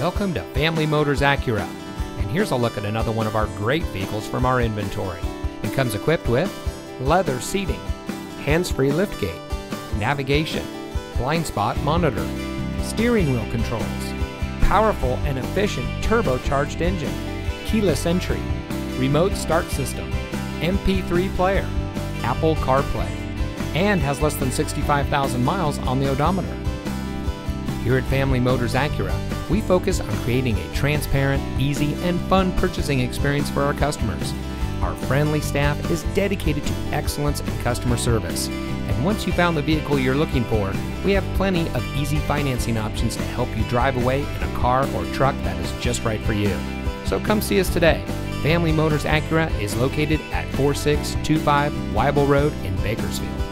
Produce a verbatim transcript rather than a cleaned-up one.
Welcome to Family Motors Acura, and here's a look at another one of our great vehicles from our inventory. It comes equipped with leather seating, hands-free liftgate, navigation, blind spot monitor, steering wheel controls, powerful and efficient turbocharged engine, keyless entry, remote start system, M P three player, Apple CarPlay, and has less than sixty-five thousand miles on the odometer. Here at Family Motors Acura, we focus on creating a transparent, easy, and fun purchasing experience for our customers. Our friendly staff is dedicated to excellence in customer service. And once you found the vehicle you're looking for, we have plenty of easy financing options to help you drive away in a car or truck that is just right for you. So come see us today. Family Motors Acura is located at forty-six twenty-five Wible Road in Bakersfield.